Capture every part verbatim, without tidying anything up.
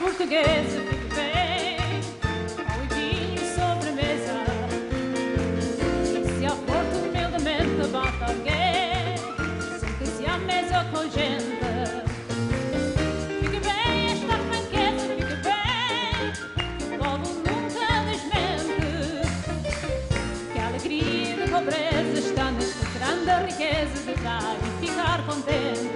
portuguesa, fique bem, pão e vinho e sobremesa. Se a porta humildemente bate alguém, sente-se à mesa com gente. Fique bem esta franqueza, fique bem, logo nunca desmente. Que a alegria da pobreza está nesta grande riqueza de dar e ficar contente.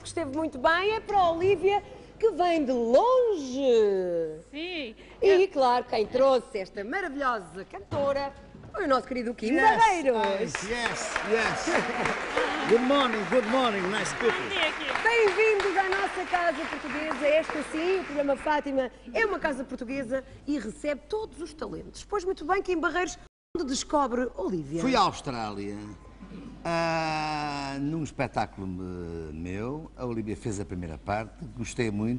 Que esteve muito bem, é para a Olívia que vem de longe. Sim. E claro, quem trouxe esta maravilhosa cantora foi o nosso querido Quim Barreiros. Yes, yes, yes. Good morning, good morning, nice people. Bem-vindos à nossa Casa Portuguesa. Esta sim, o programa Fátima é uma casa portuguesa e recebe todos os talentos. Pois muito bem, Quim Barreiros, onde descobre Olívia? Fui à Austrália. Ah, num espetáculo meu, a Olívia fez a primeira parte, gostei muito.